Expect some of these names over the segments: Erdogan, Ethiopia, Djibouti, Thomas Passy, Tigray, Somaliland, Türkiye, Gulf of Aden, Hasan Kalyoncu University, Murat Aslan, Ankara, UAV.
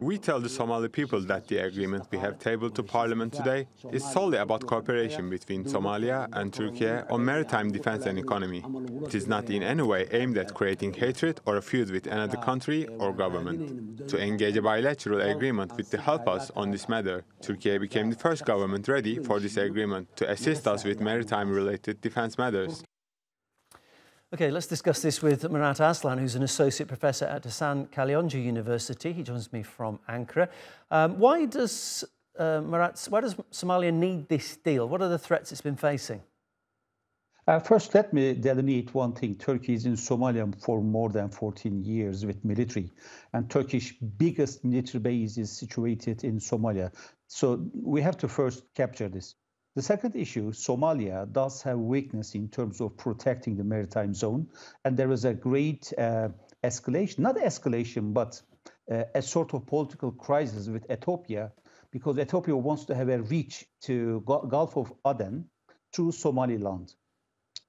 We tell the Somali people that the agreement we have tabled to Parliament today is solely about cooperation between Somalia and Turkey on maritime defense and economy. It is not in any way aimed at creating hatred or a feud with another country or government. To engage a bilateral agreement with the help us on this matter, Turkey became the first government ready for this agreement to assist us with maritime-related defense matters. Okay, let's discuss this with Murat Aslan, who's an associate professor at Hasan Kalyoncu University. He joins me from Ankara. Why does Somalia need this deal? What are the threats it's been facing? First, let me delineate one thing. Turkey is in Somalia for more than 14 years with military, and Turkish biggest military base is situated in Somalia. So we have to first capture this. The second issue, Somalia does have weakness in terms of protecting the maritime zone, and there is a great escalation, not escalation, but a sort of political crisis with Ethiopia, because Ethiopia wants to have a reach to Gulf of Aden through Somaliland.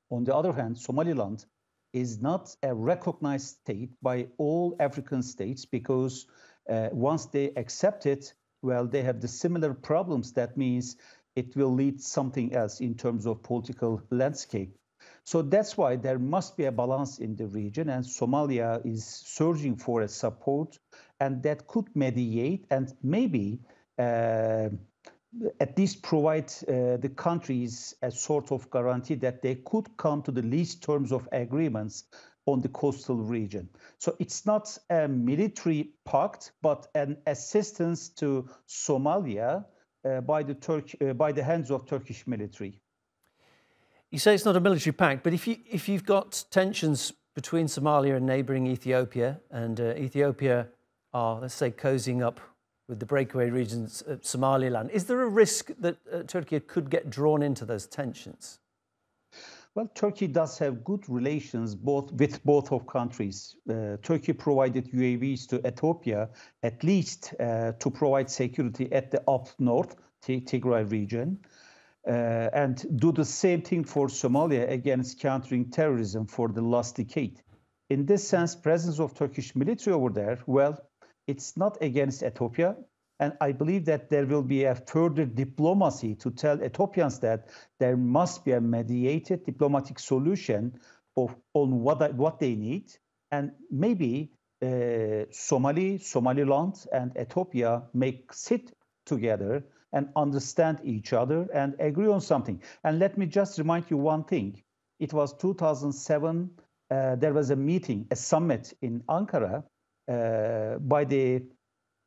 On the other hand, Somaliland is not a recognized state by all African states, because once they accept it, well, they have the similar problems. That means it will lead something else in terms of political landscape. So that's why there must be a balance in the region, and Somalia is surging for a support, and that could mediate and maybe at least provide the countries a sort of guarantee that they could come to the least terms of agreements on the coastal region. So it's not a military pact, but an assistance to Somalia by the hands of Turkish military. You say it's not a military pact, but if you've got tensions between Somalia and neighbouring Ethiopia, and Ethiopia are, let's say, cozying up with the breakaway regions of Somaliland, is there a risk that Turkey could get drawn into those tensions? Well, Turkey does have good relations with both of countries. Turkey provided UAVs to Ethiopia, at least to provide security at the up north Tigray region, and do the same thing for Somalia against countering terrorism for the last decade. In this sense, presence of Turkish military over there, well, it's not against Ethiopia. And I believe that there will be a further diplomacy to tell Ethiopians that there must be a mediated diplomatic solution on what they need. And maybe Somaliland and Ethiopia may sit together and understand each other and agree on something. And let me just remind you one thing. It was 2007, there was a meeting, a summit in Ankara by the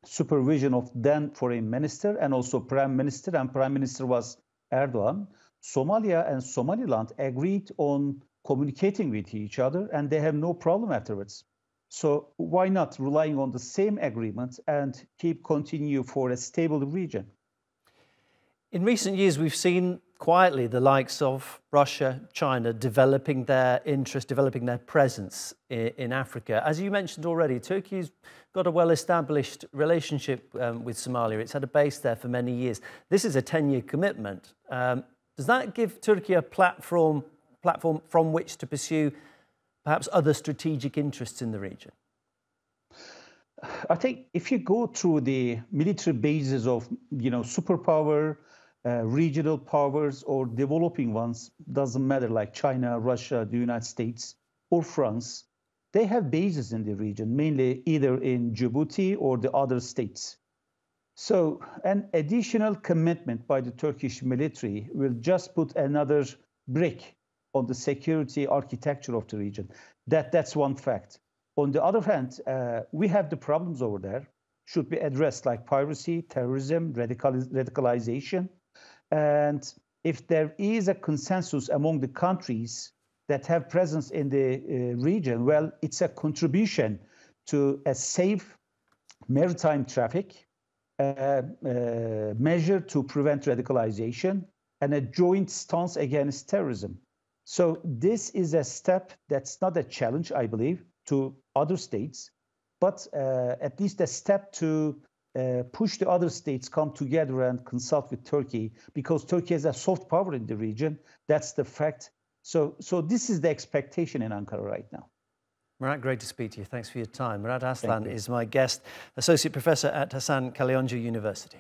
supervision of then Foreign Minister and also Prime Minister, and Prime Minister was Erdogan. Somalia and Somaliland agreed on communicating with each other, and they have no problem afterwards. So why not relying on the same agreement and continue for a stable region? In recent years, we've seen quietly the likes of Russia, China developing their interest, developing their presence in Africa. As you mentioned already, Turkey's got a well-established relationship with Somalia. It's had a base there for many years. This is a 10-year commitment. Does that give Turkey a platform from which to pursue perhaps other strategic interests in the region? I think if you go through the military bases of, you know, superpower, regional powers or developing ones, doesn't matter, like China, Russia, the United States or France, they have bases in the region, mainly either in Djibouti or the other states. So an additional commitment by the Turkish military will just put another brick on the security architecture of the region. That's one fact. On the other hand, we have the problems over there, should be addressed, like piracy, terrorism, radicalization. And if there is a consensus among the countries that have presence in the region, well, it's a contribution to a safe maritime traffic, measure to prevent radicalization, and a joint stance against terrorism. So this is a step that's not a challenge, I believe, to other states, but at least a step to push the other states come together and consult with Turkey, because Turkey has a soft power in the region. That's the fact. So this is the expectation in Ankara right now. Murat, great to speak to you. Thanks for your time. Murat Aslan is my guest, Associate Professor at Hasan Kalyoncu University.